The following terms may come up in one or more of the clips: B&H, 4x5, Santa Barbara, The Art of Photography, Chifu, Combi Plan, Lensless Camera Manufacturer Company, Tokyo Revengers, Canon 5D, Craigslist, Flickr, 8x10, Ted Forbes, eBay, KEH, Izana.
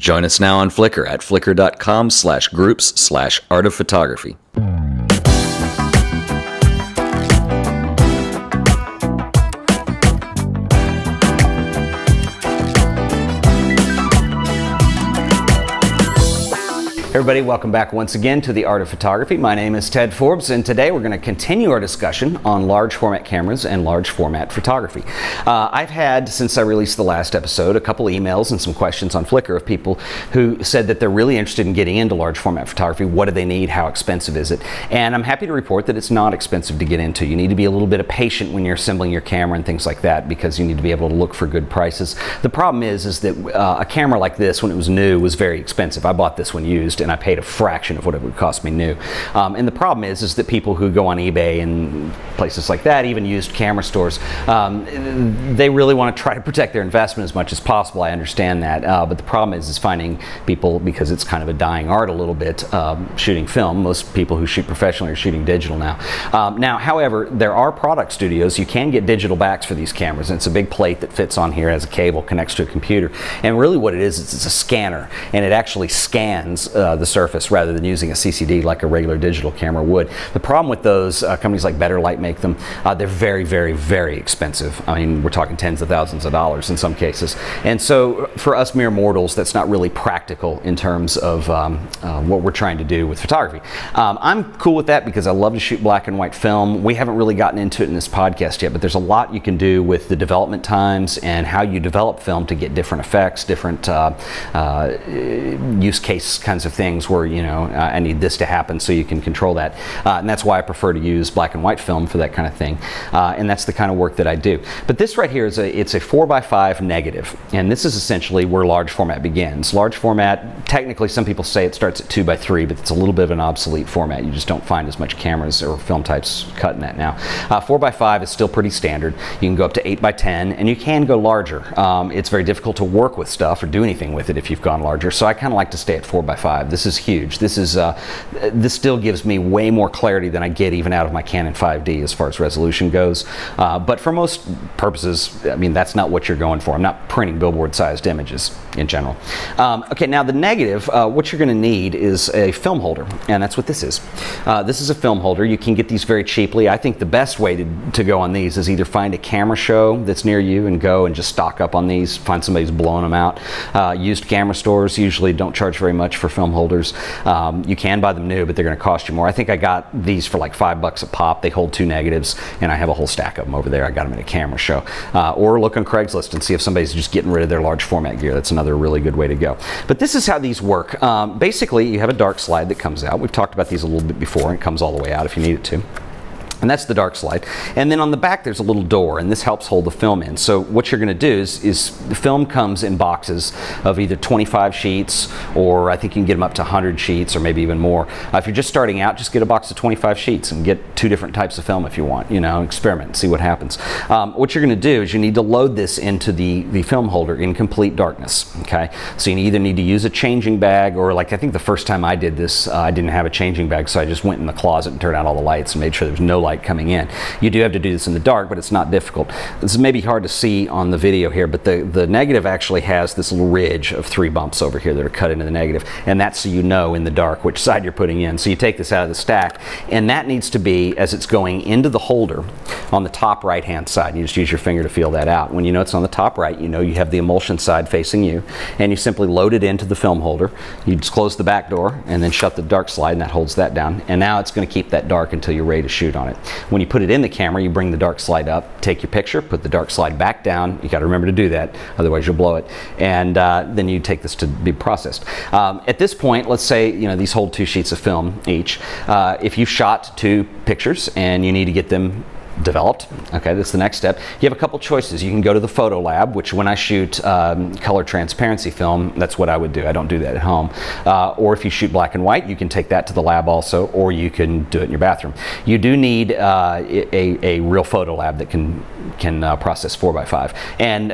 Join us now on Flickr at flickr.com/groups/artofphotography. Everybody, welcome back once again to The Art of Photography. My name is Ted Forbes, and today we're going to continue our discussion on large format cameras and large format photography. I've had, since I released the last episode, a couple emails and some questions on Flickr of people who said that they're really interested in getting into large format photography. What do they need? How expensive is it? And I'm happy to report that it's not expensive to get into. You need to be a little bit patient when you're assembling your camera and things like that, because you need to be able to look for good prices. The problem is that a camera like this, when it was new, was very expensive. I bought this one used, and I paid a fraction of what it would cost me new. And the problem is that people who go on eBay and places like that, even used camera stores, they really want to try to protect their investment as much as possible. I understand that, but the problem is finding people, because it's kind of a dying art a little bit, shooting film. Most people who shoot professionally are shooting digital now. Now, however, there are product studios. You can get digital backs for these cameras, and it's a big plate that fits on here, has a cable, connects to a computer, and really what it is it's a scanner, and it actually scans the surface rather than using a CCD like a regular digital camera would. The problem with those, companies like Better Light make them, they're very, very, very expensive. I mean, we're talking tens of thousands of dollars in some cases. And so for us mere mortals, that's not really practical in terms of what we're trying to do with photography. I'm cool with that because I love to shoot black and white film. We haven't really gotten into it in this podcast yet, but there's a lot you can do with the development times and how you develop film to get different effects, different use case kinds of things. Where, you know, I need this to happen so you can control that. And that's why I prefer to use black and white film for that kind of thing. And that's the kind of work that I do. But this right here, it's a 4x5 negative. And this is essentially where large format begins. Large format, technically some people say it starts at 2x3, but it's a little bit of an obsolete format. You just don't find as much cameras or film types cutting that now. 4x5 is still pretty standard. You can go up to 8x10, and you can go larger. It's very difficult to work with stuff or do anything with it if you've gone larger. So I kind of like to stay at 4x5. This is huge. This still gives me way more clarity than I get even out of my Canon 5D as far as resolution goes. But for most purposes, I mean, that's not what you're going for. I'm not printing billboard-sized images in general. Okay, now the negative, what you're going to need is a film holder, and that's what this is. This is a film holder. You can get these very cheaply. I think the best way to go on these is either find a camera show that's near you and go and just stock up on these. Find somebody who's blowing them out. Used camera stores usually don't charge very much for film holders. You can buy them new, but they're going to cost you more. I think I got these for like $5 a pop. They hold two negatives, and I have a whole stack of them over there. I got them at a camera show. Or look on Craigslist and see if somebody's just getting rid of their large format gear. That's another really good way to go. But this is how these work. Basically, you have a dark slide that comes out. We've talked about these a little bit before, and it comes all the way out if you need it to. And that's the dark slide. And then on the back there's a little door, and this helps hold the film in. So what you're going to do is the film comes in boxes of either 25 sheets, or I think you can get them up to 100 sheets or maybe even more. If you're just starting out, just get a box of 25 sheets and get two different types of film if you want. You know, experiment and see what happens. What you're going to do is you need to load this into the film holder in complete darkness. Okay? So you either need to use a changing bag, or like I think the first time I did this, I didn't have a changing bag, so I just went in the closet and turned out all the lights and made sure there was no light coming in. You do have to do this in the dark, but it's not difficult. This is maybe hard to see on the video here, but the negative actually has this little ridge of three bumps over here that are cut into the negative, and that's so you know in the dark which side you're putting in. So you take this out of the stack, and that needs to be, as it's going into the holder, on the top right hand side. You just use your finger to feel that out. When you know it's on the top right, you know you have the emulsion side facing you, and you simply load it into the film holder. You just close the back door and then shut the dark slide, and that holds that down, and now it's going to keep that dark until you're ready to shoot on it. When you put it in the camera, you bring the dark slide up, take your picture, put the dark slide back down. You got to remember to do that, otherwise you'll blow it. And then you take this to be processed. At this point, let's say, you know, these hold two sheets of film each. If you shot two pictures and you need to get them developed. Okay, that's the next step. You have a couple choices. You can go to the photo lab, which when I shoot color transparency film, that's what I would do. I don't do that at home. Or if you shoot black and white, you can take that to the lab also, or you can do it in your bathroom. You do need a real photo lab that can process 4x5. And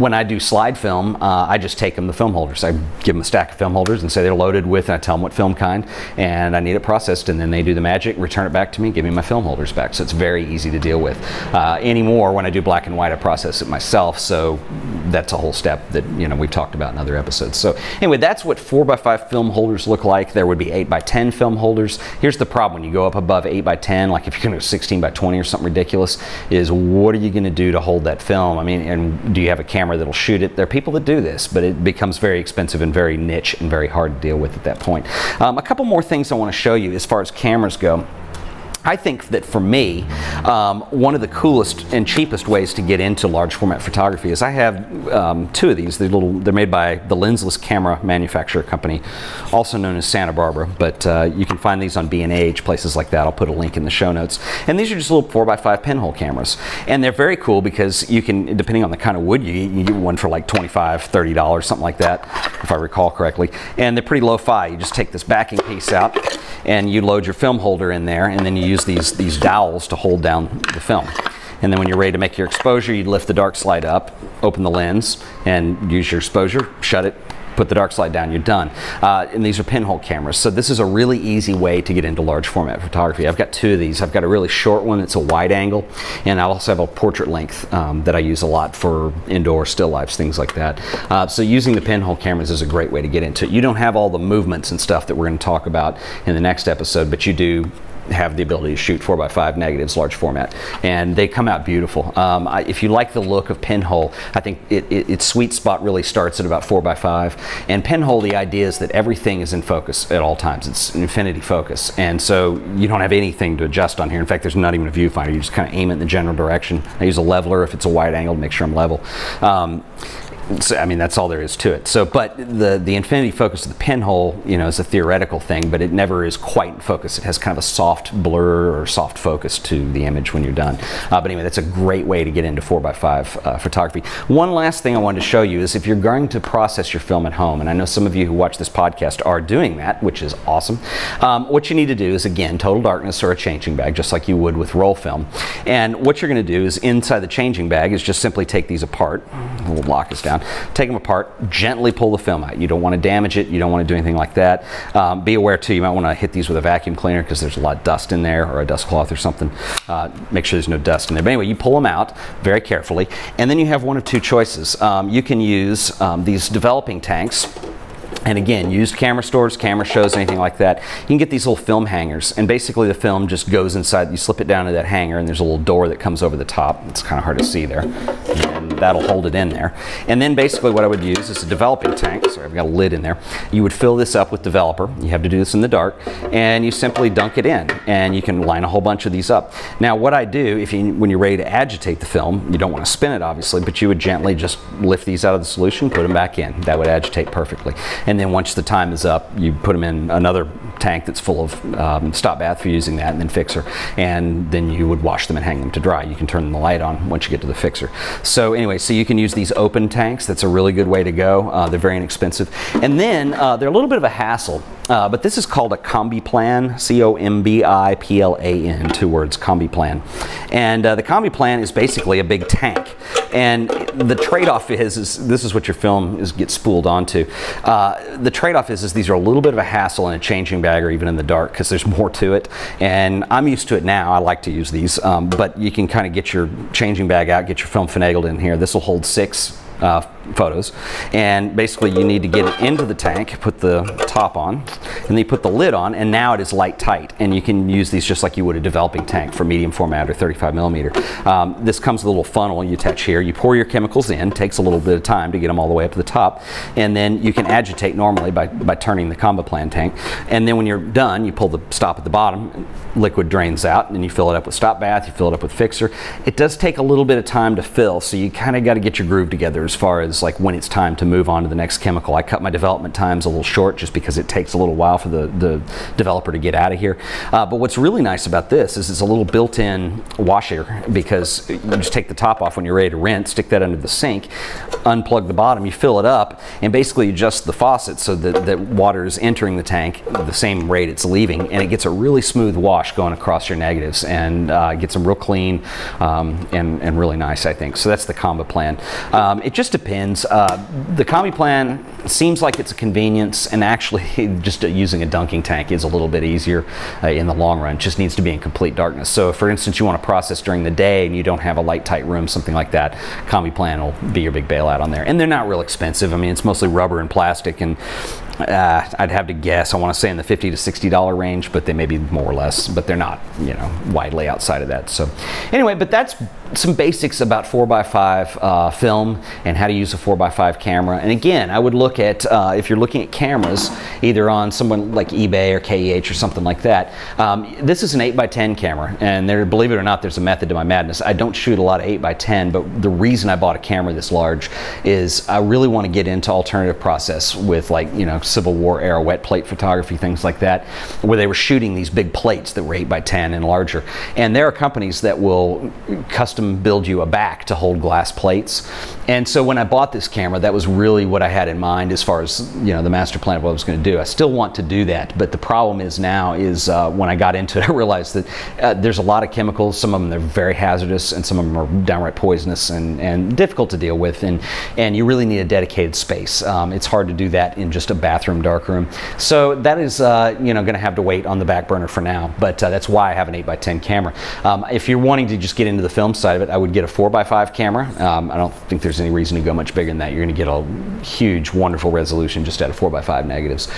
when I do slide film, I just take them the film holders. I give them a stack of film holders and say they're loaded with, and I tell them what film kind, and I need it processed, and then they do the magic, return it back to me, give me my film holders back. So it's very easy easy to deal with. Anymore, when I do black and white, I process it myself, so that's a whole step that, you know, we've talked about in other episodes. So anyway, that's what 4x5 film holders look like. There would be 8x10 film holders. Here's the problem when you go up above 8x10, like if you're going to go 16x20 or something ridiculous, is what are you going to do to hold that film? I mean, and do you have a camera that'll shoot it? There are people that do this, but it becomes very expensive and very niche and very hard to deal with at that point. A couple more things I want to show you as far as cameras go. I think that for me, one of the coolest and cheapest ways to get into large format photography is I have two of these. They're made by the Lensless Camera Manufacturer Company, also known as Santa Barbara, but you can find these on B&H, places like that. I'll put a link in the show notes. And these are just little 4x5 pinhole cameras. And they're very cool because you can, depending on the kind of wood you eat, you get one for like $25, $30, something like that, if I recall correctly. And they're pretty lo-fi. You just take this backing piece out and you load your film holder in there, and then you use these dowels to hold down the film. And then when you're ready to make your exposure, you lift the dark slide up, open the lens, and use your exposure, shut it, put the dark slide down, you're done. And these are pinhole cameras. So this is a really easy way to get into large format photography. I've got two of these. I've got a really short one, it's a wide angle, and I also have a portrait length that I use a lot for indoor still lifes, things like that. So using the pinhole cameras is a great way to get into it. You don't have all the movements and stuff that we're gonna talk about in the next episode, but you do have the ability to shoot 4x5 negatives, large format, and they come out beautiful. If you like the look of pinhole, I think its sweet spot really starts at about 4x5. And pinhole, the idea is that everything is in focus at all times. It's an infinity focus, and so you don't have anything to adjust on here. In fact, there's not even a viewfinder. You just kind of aim it in the general direction. I use a leveler if it's a wide angle to make sure I'm level. So, I mean, that's all there is to it. So, but the infinity focus of the pinhole, you know, is a theoretical thing, but it never is quite in focus. It has kind of a soft blur or soft focus to the image when you're done. But anyway, that's a great way to get into 4x5 photography. One last thing I wanted to show you is if you're going to process your film at home, and I know some of you who watch this podcast are doing that, which is awesome, what you need to do is, again, total darkness or a changing bag, just like you would with roll film. And what you're going to do is inside the changing bag is just simply take these apart. We'll lock this down. Take them apart, gently pull the film out. You don't want to damage it, you don't want to do anything like that. Be aware too, you might want to hit these with a vacuum cleaner because there's a lot of dust in there, or a dust cloth or something. Make sure there's no dust in there. But anyway, you pull them out very carefully, and then you have one of two choices. You can use these developing tanks. And again, used camera stores, camera shows, anything like that. You can get these little film hangers, and basically the film just goes inside. You slip it down to that hanger, and there's a little door that comes over the top. It's kind of hard to see there. And that'll hold it in there. And then basically what I would use is a developing tank. Sorry, I've got a lid in there. You would fill this up with developer. You have to do this in the dark. And you simply dunk it in, and you can line a whole bunch of these up. Now what I do, when you're ready to agitate the film, you don't want to spin it obviously, but you would gently just lift these out of the solution, put them back in. That would agitate perfectly. And then once the time is up, you put them in another tank that's full of stop bath for using that, and then fixer. And then you would wash them and hang them to dry. You can turn the light on once you get to the fixer. So anyway, so you can use these open tanks. That's a really good way to go. They're very inexpensive. And then they're a little bit of a hassle, but this is called a Combi Plan, C-O-M-B-I-P-L-A-N, two words, Combi Plan. And the Combi Plan is basically a big tank. And the trade-off is this is what your film gets spooled onto. The trade-off is these are a little bit of a hassle in a changing bag or even in the dark because there's more to it. And I'm used to it now. I like to use these, but you can kind of get your changing bag out, get your film finagled in here. This will hold 6 photos, and basically you need to get it into the tank, put the top on, and then you put the lid on, and now it is light tight, and you can use these just like you would a developing tank for medium format or 35mm. This comes with a little funnel you attach here. You pour your chemicals in, takes a little bit of time to get them all the way up to the top, and then you can agitate normally by turning the Combi Plan tank, and then when you're done, you pull the stop at the bottom, liquid drains out, and then you fill it up with stop bath, you fill it up with fixer. It does take a little bit of time to fill, so you kind of got to get your groove together as far as like when it's time to move on to the next chemical. I cut my development times a little short just because it takes a little while for the developer to get out of here. But what's really nice about this is it's a little built-in washer, because you just take the top off when you're ready to rinse, stick that under the sink, unplug the bottom, you fill it up, and basically adjust the faucet so that water is entering the tank at the same rate it's leaving, and it gets a really smooth wash going across your negatives, and gets them real clean and really nice, I think. So that's the Combi Plan. It It just depends. The Combi Plan seems like it's a convenience, and actually just using a dunking tank is a little bit easier in the long run. It just needs to be in complete darkness. So if, for instance, you want to process during the day and you don't have a light tight room, something like that, Combi Plan will be your big bailout on there. And they're not real expensive. I mean, it's mostly rubber and plastic, and I'd have to guess, I want to say in the $50 to $60 range, but they may be more or less, but they're not, you know, widely outside of that. So anyway, but that's some basics about 4x5 film and how to use a 4x5 camera. And again, I would look at, if you're looking at cameras, either on someone like eBay or KEH or something like that, this is an 8x10 camera, and there, believe it or not, there's a method to my madness. I don't shoot a lot of 8x10, but the reason I bought a camera this large is I really want to get into alternative process with, like, you know, Civil War era wet plate photography, things like that, where they were shooting these big plates that were 8x10 and larger. And there are companies that will custom build you a back to hold glass plates. And so when I bought this camera, that was really what I had in mind as far as, you know, the master plan of what I was going to do. I still want to do that, but the problem is now is when I got into it, I realized that there's a lot of chemicals. Some of them are very hazardous, and some of them are downright poisonous and difficult to deal with. And you really need a dedicated space. It's hard to do that in just a bathroom, darkroom. So that is, you know, going to have to wait on the back burner for now. But that's why I have an 8x10 camera. If you're wanting to just get into the film side of it, I would get a 4x5 camera. I don't think there's any reason to go much bigger than that. You're going to get a huge, wonderful resolution just out of 4x5 negatives.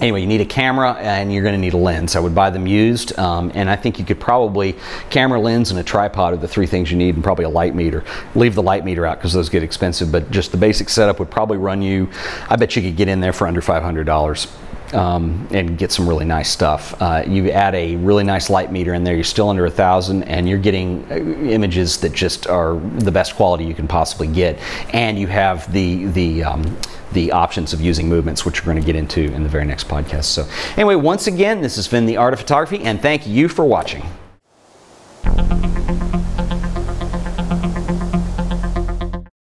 Anyway, you need a camera, and you're going to need a lens. I would buy them used, and I think you could probably, camera, lens, and a tripod are the three things you need, and probably a light meter. Leave the light meter out because those get expensive, but just the basic setup would probably run you, I bet you could get in there for under $500. And get some really nice stuff. You add a really nice light meter in there, you're still under 1,000, and you're getting images that just are the best quality you can possibly get. And you have the options of using movements, which we're going to get into in the very next podcast. So anyway, once again, this has been The Art of Photography, and thank you for watching.